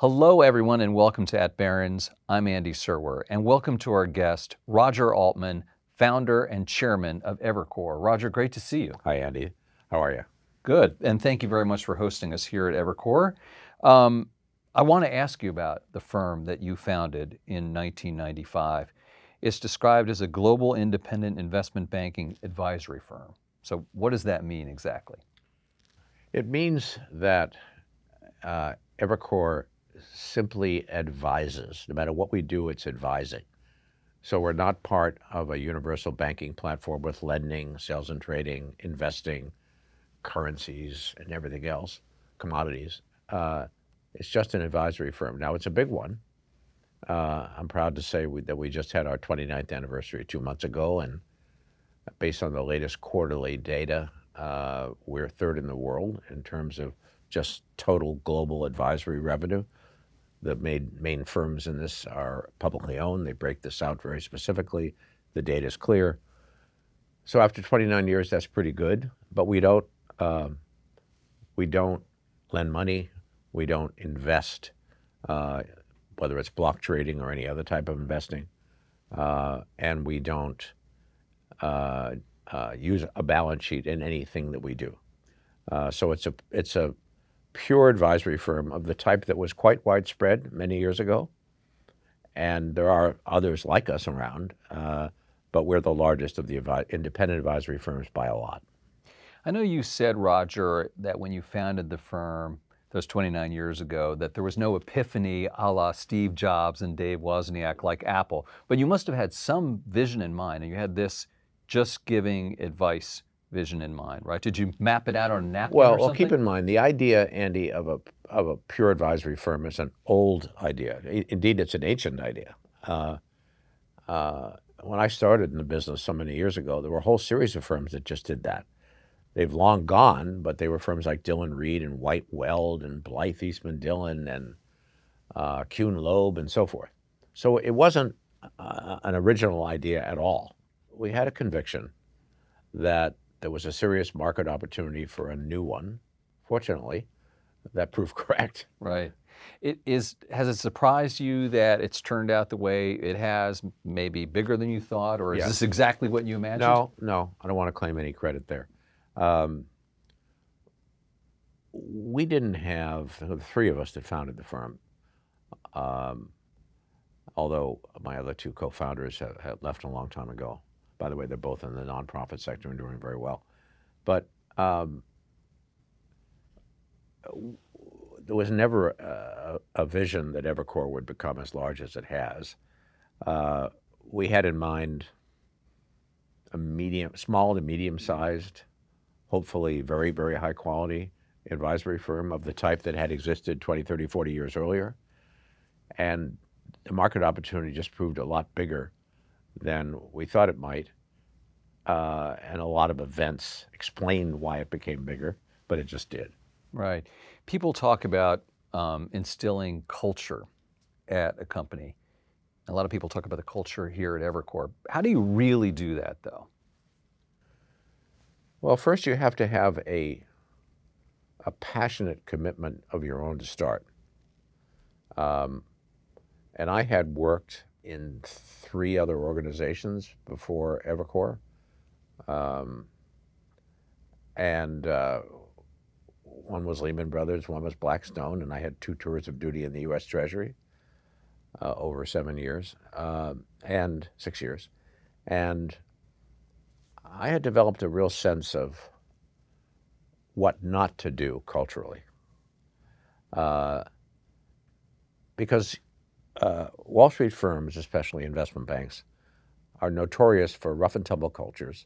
Hello, everyone, and welcome to At Barron's. I'm Andy Serwer, and welcome to our guest, Roger Altman, founder and chairman of Evercore. Roger, great to see you. Hi, Andy. How are you? Good, and thank you very much for hosting us here at Evercore. I want to ask you about the firm that you founded in 1995. It's described as a global independent investment banking advisory firm. So what does that mean exactly? It means that Evercore simply advises. No matter what we do, it's advising. So we're not part of a universal banking platform with lending, sales and trading, investing, currencies, and everything else, commodities. It's just an advisory firm. Now, it's a big one. I'm proud to say that we just had our 29th anniversary 2 months ago, and based on the latest quarterly data, we're third in the world in terms of just total global advisory revenue. The main firms in this are publicly owned. They break this out very specifically. The data is clear. So after 29 years, that's pretty good. But we don't lend money. We don't invest, whether it's block trading or any other type of investing. And we don't use a balance sheet in anything that we do. So it's a pure advisory firm of the type that was quite widespread many years ago. And there are others like us around, but we're the largest of the independent advisory firms by a lot. I know you said, Roger, that when you founded the firm those 29 years ago, that there was no epiphany a la Steve Jobs and Dave Wozniak like Apple, but you must have had some vision in mind, and you had this just giving advice vision in mind, right? Did you map it out on a napkin or something? Well, keep in mind, the idea, Andy, of a pure advisory firm is an old idea. Indeed, it's an ancient idea. When I started in the business so many years ago, there were a whole series of firms that just did that. They've long gone, but they were firms like Dillon Reed and White Weld and Blythe Eastman Dillon and Kuhn Loeb and so forth. So it wasn't an original idea at all. We had a conviction that there was a serious market opportunity for a new one. Fortunately, that proved correct. Right. Has it surprised you that it's turned out the way it has, maybe bigger than you thought, or is this exactly what you imagined? No, I don't want to claim any credit there. We didn't have, the three of us that founded the firm, although my other two co-founders have left a long time ago. By the way, they're both in the nonprofit sector and doing very well. But there was never a vision that Evercore would become as large as it has. We had in mind a small to medium-sized, hopefully very, very high-quality advisory firm of the type that had existed 20, 30, 40 years earlier. And the market opportunity just proved a lot bigger than we thought it might, and a lot of events explained why it became bigger, but it just did. Right. People talk about instilling culture at a company. A lot of people talk about the culture here at Evercore. How do you really do that, though? Well, first you have to have a passionate commitment of your own to start. And I had worked in three other organizations before Evercore. One was Lehman Brothers, one was Blackstone, and I had two tours of duty in the U.S. Treasury over 7 years, and 6 years. And I had developed a real sense of what not to do culturally. Because Wall Street firms, especially investment banks, are notorious for rough-and-tumble cultures,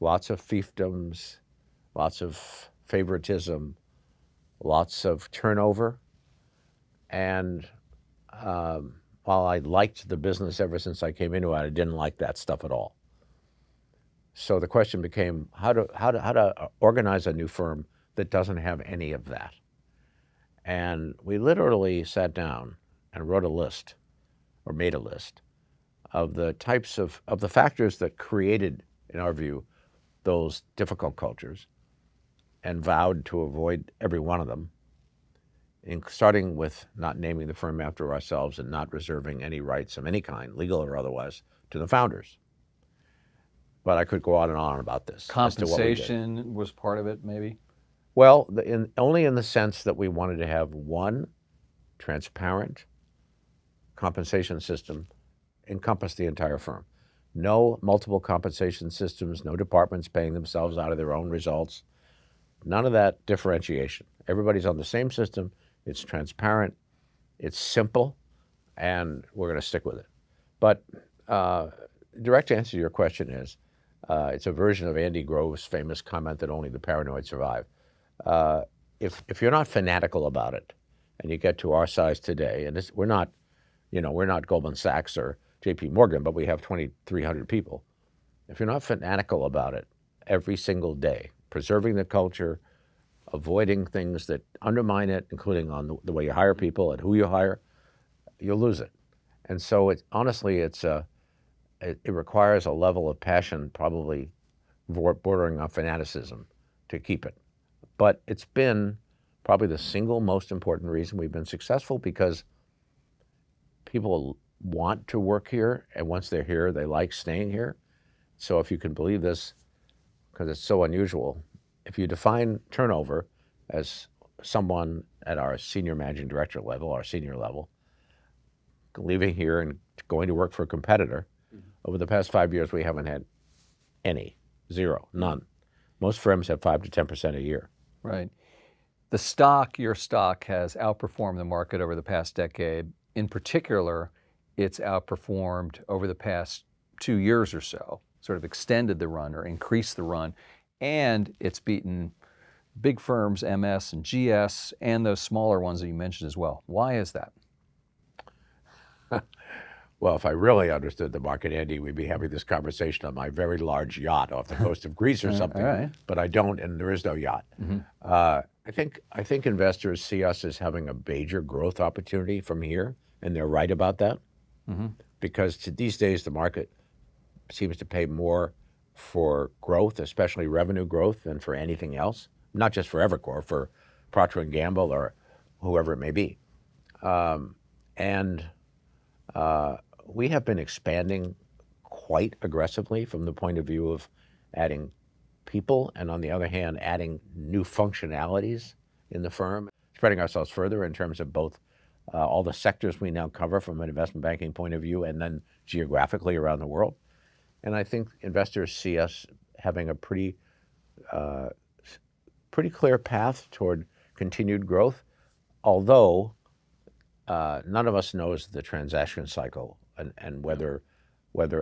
lots of fiefdoms, lots of favoritism, lots of turnover. And while I liked the business ever since I came into it, I didn't like that stuff at all. So the question became how to organize a new firm that doesn't have any of that. And we literally sat down and wrote a list, or made a list, of the types of the factors that created, in our view, those difficult cultures, and vowed to avoid every one of them starting with not naming the firm after ourselves and not reserving any rights of any kind, legal or otherwise, to the founders. But I could go on and on about this. Compensation was part of it, maybe? Well, only in the sense that we wanted to have one transparent compensation system encompass the entire firm. No multiple compensation systems, no departments paying themselves out of their own results. None of that differentiation. Everybody's on the same system. It's transparent. It's simple. And we're going to stick with it. But direct answer to your question is, it's a version of Andy Grove's famous comment that only the paranoid survive. If you're not fanatical about it, and you get to our size today, and we're not, you know, we're not Goldman Sachs or J.P. Morgan, but we have 2,300 people. If you're not fanatical about it every single day, preserving the culture, avoiding things that undermine it, including on the way you hire people and who you hire, you'll lose it. And so it, honestly, it requires a level of passion, probably bordering on fanaticism, to keep it. But it's been probably the single most important reason we've been successful, because people want to work here, and once they're here, they like staying here. So if you can believe this, because it's so unusual, if you define turnover as someone at our senior managing director level, our senior level, leaving here and going to work for a competitor, over the past 5 years, we haven't had any, zero, none. Most firms have 5 to 10% a year. Right. The stock, your stock, has outperformed the market over the past decade. In particular, it's outperformed over the past 2 years or so, sort of extended the run or increased the run, and it's beaten big firms, MS and GS, and those smaller ones that you mentioned as well. Why is that? Well, if I really understood the market, Andy, we'd be having this conversation on my very large yacht off the coast of Greece or something. Right. But I don't, and there is no yacht. Mm-hmm. I think investors see us as having a major growth opportunity from here, and they're right about that. Mm-hmm. Because these days the market seems to pay more for growth, especially revenue growth, than for anything else. Not just for Evercore, for Procter & Gamble or whoever it may be. We have been expanding quite aggressively from the point of view of adding people and, on the other hand, adding new functionalities in the firm, spreading ourselves further in terms of both all the sectors we now cover from an investment banking point of view and then geographically around the world. And I think investors see us having a pretty clear path toward continued growth, although none of us knows the transaction cycle and whether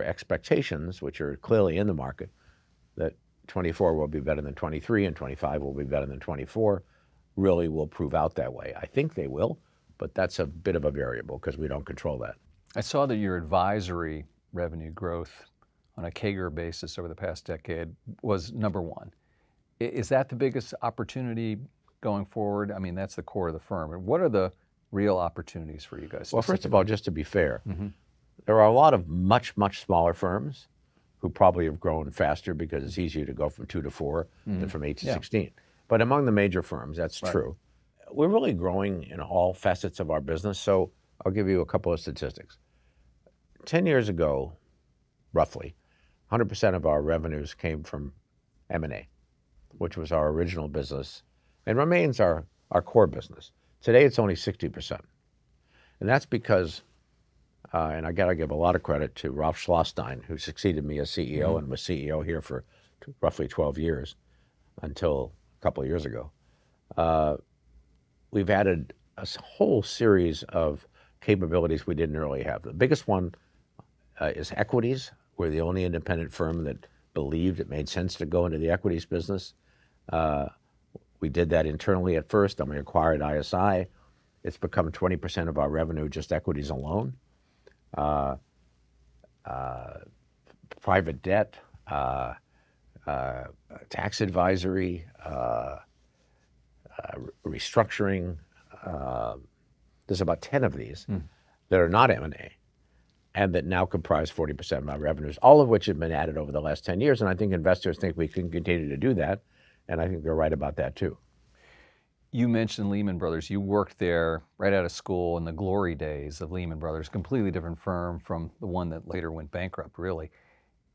expectations, which are clearly in the market, that 24 will be better than 23 and 25 will be better than 24, really will prove out that way. I think they will, but that's a bit of a variable because we don't control that. I saw that your advisory revenue growth on a CAGR basis over the past decade was #1. Is that the biggest opportunity going forward? I mean, that's the core of the firm. And what are the real opportunities for you guys? Well, first of all, just to be fair, mm-hmm. there are a lot of much, much smaller firms who probably have grown faster because it's easier to go from 2 to 4 mm-hmm. than from 8 to 16. But among the major firms, that's true. We're really growing in all facets of our business. So I'll give you a couple of statistics. 10 years ago, roughly, 100% of our revenues came from M&A, which was our original business and remains our core business. Today, it's only 60%. And that's because, and I got to give a lot of credit to Ralph Schlossstein, who succeeded me as CEO mm-hmm. and was CEO here for roughly 12 years until a couple of years ago. We've added a whole series of capabilities we didn't really have. The biggest one is equities. We're the only independent firm that believed it made sense to go into the equities business. We did that internally at first, then we acquired ISI. It's become 20% of our revenue, just equities alone. Private debt, tax advisory, restructuring. There's about 10 of these that are not M&A and that now comprise 40% of our revenues, all of which have been added over the last 10 years. And I think investors think we can continue to do that. And I think they're right about that too. You mentioned Lehman Brothers. You worked there right out of school in the glory days of Lehman Brothers, completely different firm from the one that later went bankrupt, really.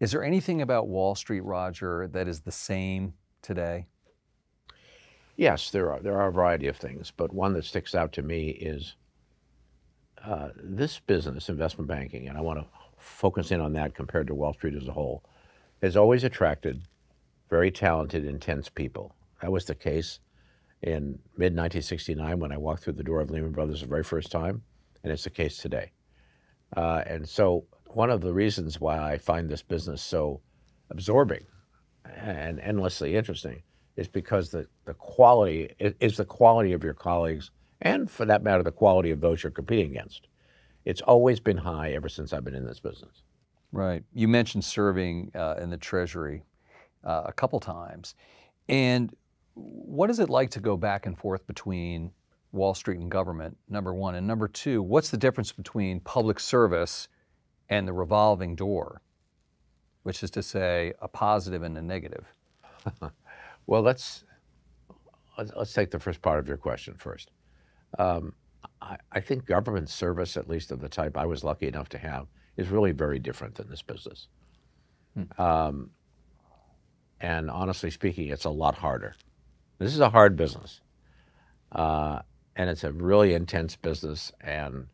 Is there anything about Wall Street, Roger, that is the same today? Yes, there are a variety of things, but one that sticks out to me is this business, investment banking, and I want to focus in on that compared to Wall Street as a whole, has always attracted very talented, intense people. That was the case in mid-1969 when I walked through the door of Lehman Brothers the very first time, and it's the case today. And so one of the reasons why I find this business so absorbing and endlessly interesting is because the quality is the quality of your colleagues, and for that matter, the quality of those you're competing against. It's always been high ever since I've been in this business. Right. You mentioned serving in the Treasury a couple times. And what is it like to go back and forth between Wall Street and government, number one? And number two, what's the difference between public service and the revolving door, which is to say a positive and a negative? Well, let's take the first part of your question first. I think government service, at least of the type I was lucky enough to have, is really very different than this business. Hmm. And honestly speaking, it's a lot harder. This is a hard business. And it's a really intense business and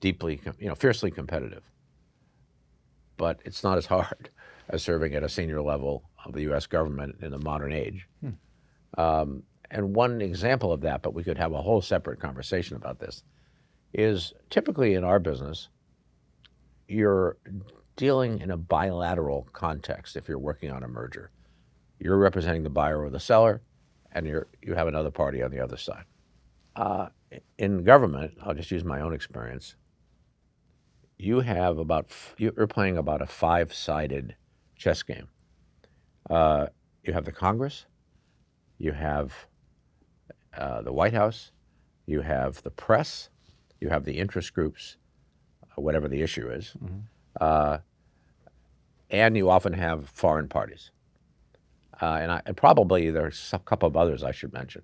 deeply, fiercely competitive. But it's not as hard as serving at a senior level of the U.S. government in the modern age. Hmm. And one example of that, but we could have a whole separate conversation about this, is typically in our business, you're dealing in a bilateral context if you're working on a merger. You're representing the buyer or the seller, and you have another party on the other side. In government, I'll just use my own experience, you're playing about a five-sided chess game. You have the Congress, you have the White House, you have the press, you have the interest groups, whatever the issue is, mm-hmm. And you often have foreign parties. And probably there's a couple of others I should mention.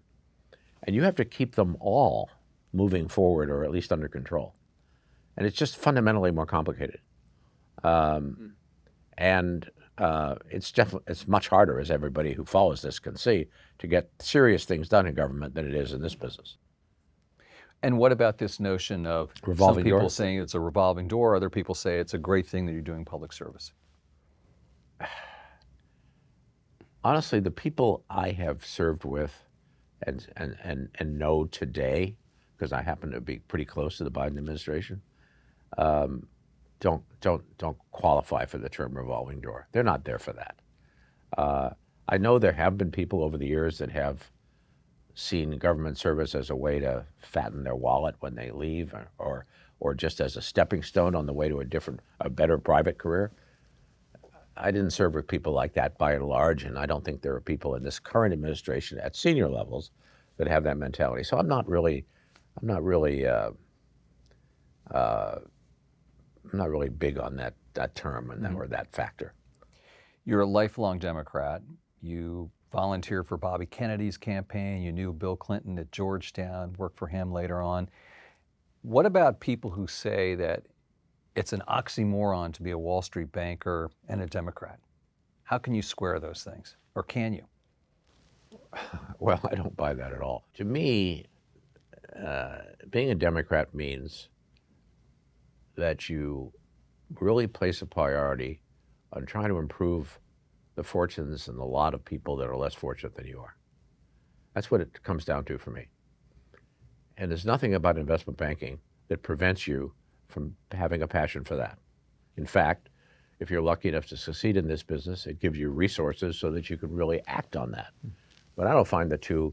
And you have to keep them all moving forward or at least under control. And it's just fundamentally more complicated. It's much harder, as everybody who follows this can see, to get serious things done in government than it is in this business. And what about this notion of revolving some people door? Saying it's a revolving door, other people say it's a great thing that you're doing public service? Honestly, the people I have served with and know today, because I happen to be pretty close to the Biden administration, don't qualify for the term revolving door. They're not there for that. I know there have been people over the years that have seen government service as a way to fatten their wallet when they leave, or just as a stepping stone on the way to a better private career. I didn't serve with people like that by and large, and I don't think there are people in this current administration at senior levels that have that mentality. So I'm not really big on that term and that, or that factor. You're a lifelong Democrat. You volunteered for Bobby Kennedy's campaign. You knew Bill Clinton at Georgetown, worked for him later on. What about people who say that it's an oxymoron to be a Wall Street banker and a Democrat? How can you square those things, or can you? Well, I don't buy that at all. To me, being a Democrat means that you really place a priority on trying to improve the fortunes and the lot of people that are less fortunate than you are. That's what it comes down to for me. And there's nothing about investment banking that prevents you from having a passion for that. In fact, if you're lucky enough to succeed in this business, it gives you resources so that you can really act on that. But I don't find the two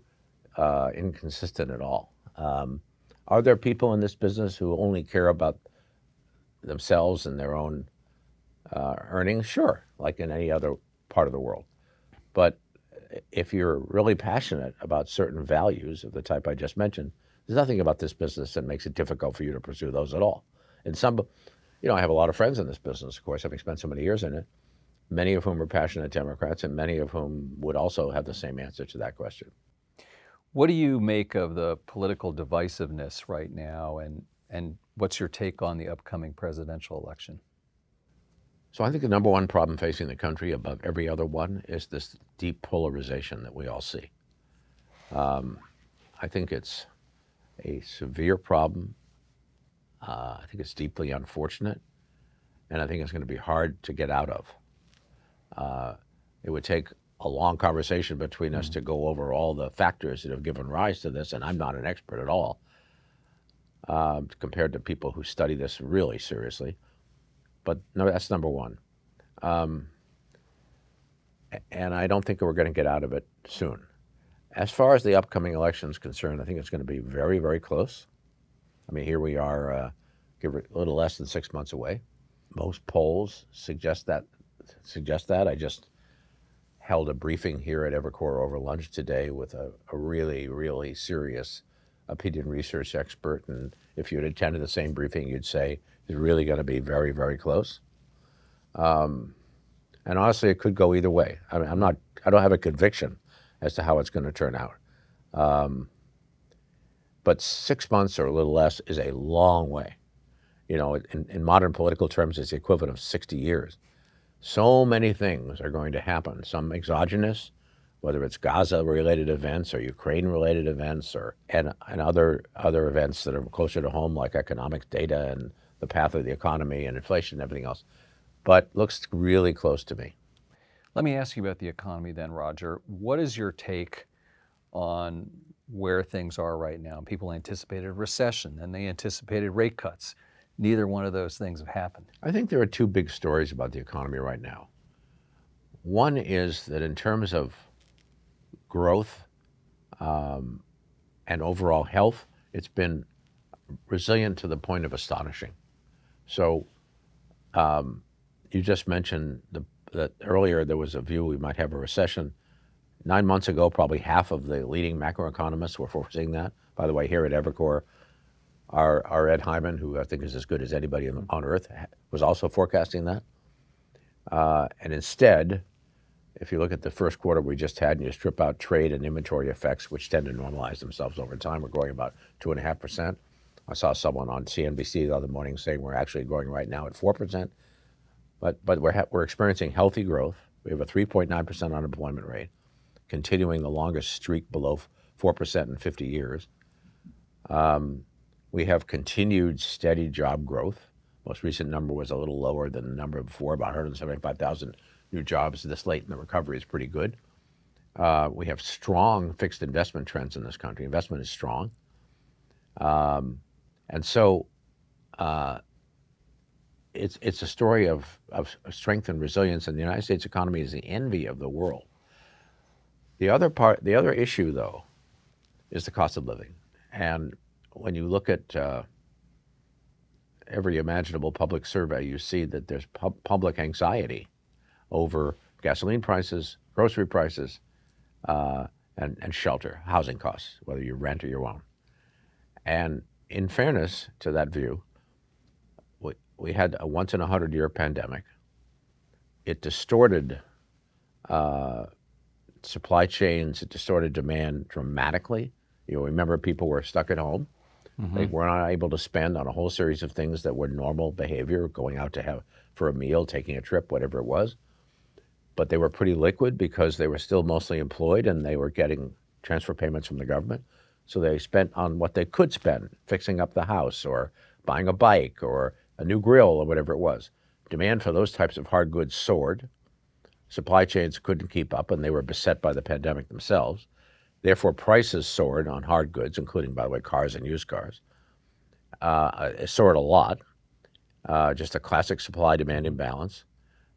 inconsistent at all. Are there people in this business who only care about themselves and their own earnings? Sure, like in any other part of the world. But if you're really passionate about certain values of the type I just mentioned, there's nothing about this business that makes it difficult for you to pursue those at all. And I have a lot of friends in this business, of course, having spent so many years in it, many of whom are passionate Democrats and many of whom would also have the same answer to that question. What do you make of the political divisiveness right now, and what's your take on the upcoming presidential election? So I think the number one problem facing the country above every other one is this deep polarization that we all see. I think it's a severe problem. I think it's deeply unfortunate, and I think it's going to be hard to get out of. It would take a long conversation between us to go over all the factors that have given rise to this, and I'm not an expert at all, compared to people who study this really seriously. But no, that's number one. And I don't think we're going to get out of it soon. As far as the upcoming election is concerned, I think it's going to be very, very close. I mean, here we are, give it a little less than 6 months away. Most polls suggest that. I just held a briefing here at Evercore over lunch today with a really, really serious opinion research expert. And if you'd attended the same briefing, you'd say it's really going to be very, very close. And honestly, it could go either way. I mean, I don't have a conviction as to how it's going to turn out. But 6 months or a little less is a long way. You know, in modern political terms, it's the equivalent of 60 years. So many things are going to happen, some exogenous, whether it's Gaza-related events or Ukraine-related events, or and other events that are closer to home, like economic data and the path of the economy and inflation and everything else. But looks really close to me. Let me ask you about the economy then, Roger. What is your take on where things are right now? People anticipated recession and they anticipated rate cuts. Neither one of those things have happened. I think there are two big stories about the economy right now. One is that in terms of growth and overall health, it's been resilient to the point of astonishing. So you just mentioned that earlier there was a view we might have a recession. 9 months ago, probably half of the leading macroeconomists were foreseeing that. By the way, here at Evercore, our Ed Hyman, who I think is as good as anybody on earth, was also forecasting that. And instead, if you look at the first quarter we just had and you strip out trade and inventory effects, which tend to normalize themselves over time, we're growing about 2.5%. I saw someone on CNBC the other morning saying we're actually growing right now at 4%. But we're experiencing healthy growth. We have a 3.9% unemployment rate, continuing the longest streak below 4% in 50 years. We have continued steady job growth. Most recent number was a little lower than the number before, about 175,000 new jobs this late in the recovery is pretty good. We have strong fixed investment trends in this country. Investment is strong. And so it's a story of strength and resilience, and the United States economy is the envy of the world. The other issue, though, is the cost of living. And when you look at every imaginable public survey, you see that there's public anxiety over gasoline prices, grocery prices, and shelter, housing costs, whether you rent or you own. And in fairness to that view, we had a once-in-a-100-year pandemic. It distorted supply chains, it distorted demand dramatically. You remember people were stuck at home. Mm-hmm. They were not able to spend on a whole series of things that were normal behavior, going out to have for a meal, taking a trip, whatever it was. But they were pretty liquid because they were still mostly employed and they were getting transfer payments from the government. So they spent on what they could spend, fixing up the house or buying a bike or a new grill or whatever it was. Demand for those types of hard goods soared. Supply chains couldn't keep up and they were beset by the pandemic themselves. Therefore, prices soared on hard goods, including, by the way, cars and used cars. It soared a lot, just a classic supply-demand imbalance.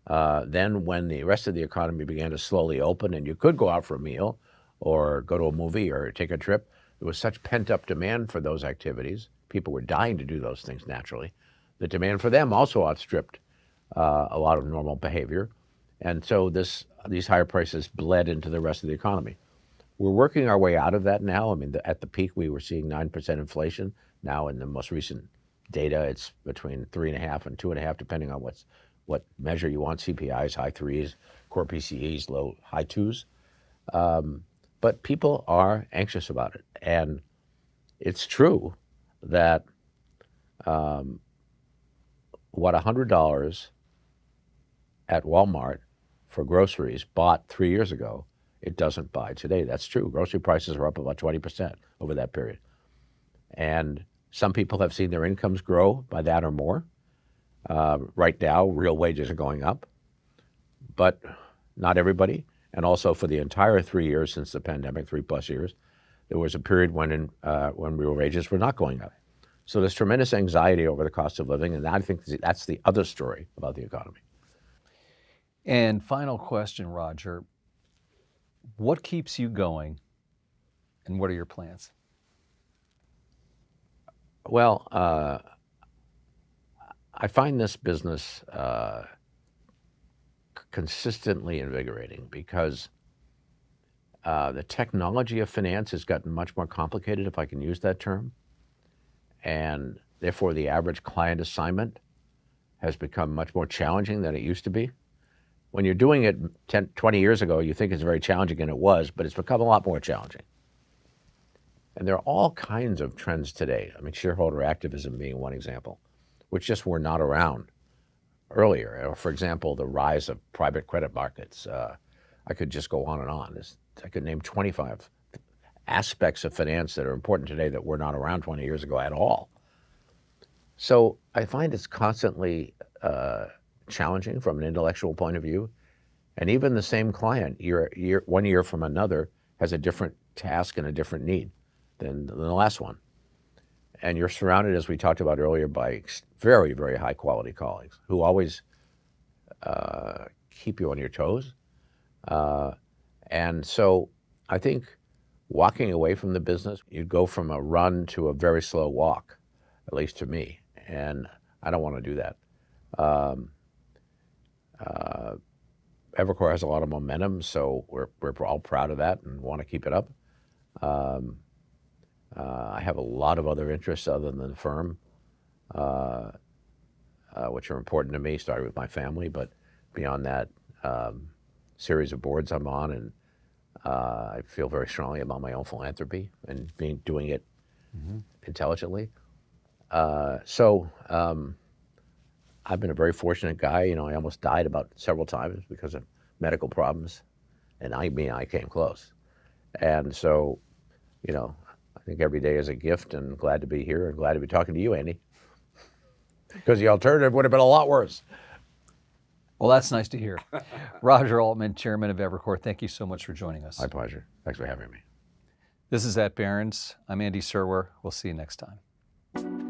Then when the rest of the economy began to slowly open and you could go out for a meal or go to a movie or take a trip, there was such pent-up demand for those activities. People were dying to do those things naturally. The demand for them also outstripped a lot of normal behavior. And so these higher prices bled into the rest of the economy. We're working our way out of that now. I mean, at the peak, we were seeing 9% inflation. Now, in the most recent data, it's between 3.5 and 2.5, depending on what measure you want. CPIs, high 3s, core PCEs, high 2s. But people are anxious about it. And it's true that what $100 at Walmart for groceries bought 3 years ago, it doesn't buy today. That's true. Grocery prices are up about 20% over that period. And some people have seen their incomes grow by that or more. Right now, real wages are going up, but not everybody. And also for the entire 3 years since the pandemic, 3+ years, there was a period when real wages were not going up. So there's tremendous anxiety over the cost of living, and I think that's the other story about the economy. And final question, Roger. What keeps you going, and what are your plans? Well, I find this business consistently invigorating because the technology of finance has gotten much more complicated, if I can use that term, and therefore the average client assignment has become much more challenging than it used to be. When you're doing it 10, 20 years ago, you think it's very challenging, and it was, but it's become a lot more challenging. And there are all kinds of trends today. I mean, shareholder activism being one example, which just were not around earlier. For example, the rise of private credit markets. I could just go on and on. I could name 25 aspects of finance that are important today that were not around 20 years ago at all. So I find it's constantly challenging from an intellectual point of view. And even the same client, one year from another, has a different task and a different need than the last one. And you're surrounded, as we talked about earlier, by very, very high quality colleagues who always keep you on your toes. And so I think walking away from the business, you'd go from a run to a very slow walk, at least to me. And I don't want to do that. Evercore has a lot of momentum, so we're all proud of that and want to keep it up. I have a lot of other interests other than the firm, which are important to me, starting with my family, but beyond that, series of boards I'm on, and I feel very strongly about my own philanthropy and doing it intelligently. I've been a very fortunate guy. You know, I almost died several times because of medical problems, and I came close. And so, you know, I think every day is a gift, and I'm glad to be here and glad to be talking to you, Andy, because the alternative would have been a lot worse. Well, that's nice to hear. Roger Altman, Chairman of Evercore, thank you so much for joining us. My pleasure. Thanks for having me. This is At Barron's. I'm Andy Serwer. We'll see you next time.